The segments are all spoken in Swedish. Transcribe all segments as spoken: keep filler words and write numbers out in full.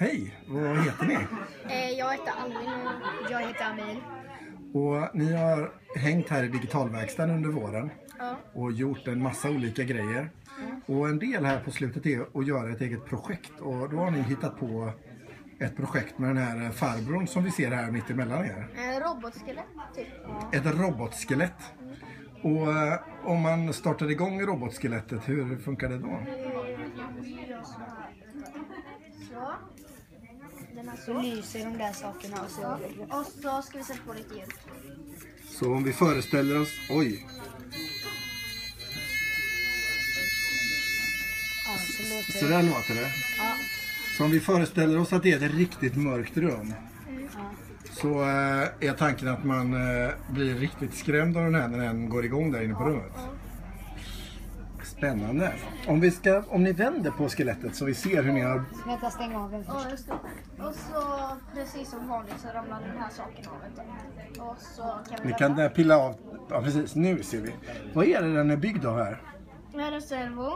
Hej, vad heter ni? Jag heter Alvin och jag heter Amin. Och ni har hängt här i Digitalverkstaden under våren. Ja. Och gjort en massa olika grejer. Ja. Och en del här på slutet är att göra ett eget projekt. Och då har ni hittat på ett projekt med den här farbron som vi ser här mitt emellan er. En robotskelett typ. Ett robotskelett. Mm. Och om man startade igång robotskelettet, hur funkar det då? Så. Den så lyser de där sakerna och så. Och så ska vi sätta på lite ljud. Så om vi föreställer oss, oj. Ja, så, låter... så där låter det. Ja. Så om vi föreställer oss att det är ett riktigt mörkt rum. Mm. Ja. Så är tanken att man blir riktigt skrämd av den här när den går igång där inne på rummet. Ja. Spännande. Om, vi ska, om ni vänder på skelettet så vi ser hur ni har... Vänta, stäng av den först. Och så, precis som vanligt, så ramlar den här saken av. Och så kan vi... Ni kan där pilla av... Ja, precis. Nu ser vi. Vad är det den är byggd av här? Det är en servo.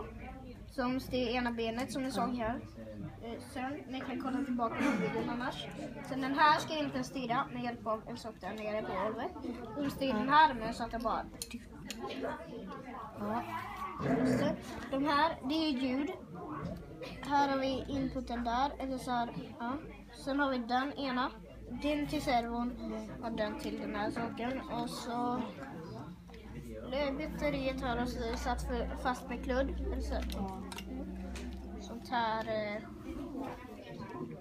Som styr ena benet, som ni såg här. Sen, ni kan kolla tillbaka på bilden annars. Sen den här ska inte styra med hjälp av en sak där nere på golvet. Hon styr den här armen så att den bara... Ja. De här, det är ljud. Här har vi inputen där, eller så här, ja. Sen har vi den ena, den till servon och den till den här saken. Och så batteriet här och så är satt för, fast med kludd, eller så. Sånt här,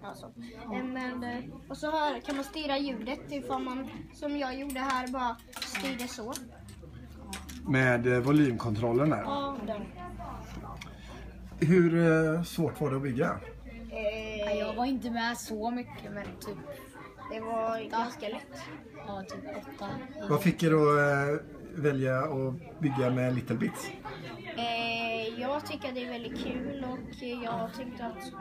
ja, så. Men, och så här kan man styra ljudet ifall man, som jag gjorde här, bara styrde så. Med volymkontrollen här. Ja, den. Hur svårt var det att bygga? Eh, jag var inte med så mycket, men typ det var åtta. Ganska lätt. Ja, typ åtta. Vad fick er att välja att bygga med Little Bits? Eh, jag tycker det är väldigt kul och jag tyckte att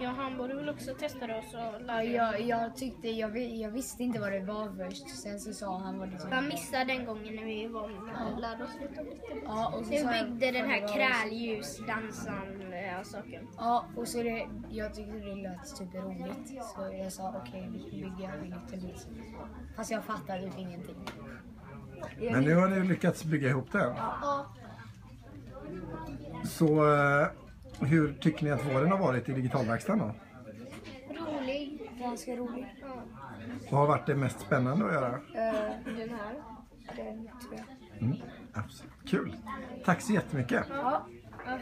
jag handborde väl också testa det och så lärde jag. Jag tyckte, jag, jag visste inte vad det var först, sen så sa han vad det var. Jag missade den gången när vi var och lärde oss lite om Little Bits. Ja, och så sen byggde den här krälljusdansan och saker. Ja, och så det, jag tyckte det lät typ roligt så jag sa okej, vi kan bygga med Little Bits. Fast jag fattade ju ingenting. Men nu har ni lyckats bygga ihop det. Ja. Så hur tycker ni att våren har varit i Digitalverkstaden då? Rolig, ganska rolig. Ja. Vad har varit det mest spännande att göra? Uh, den här, den tror jag. Mm, absolut. Kul. Tack så jättemycket. Ja.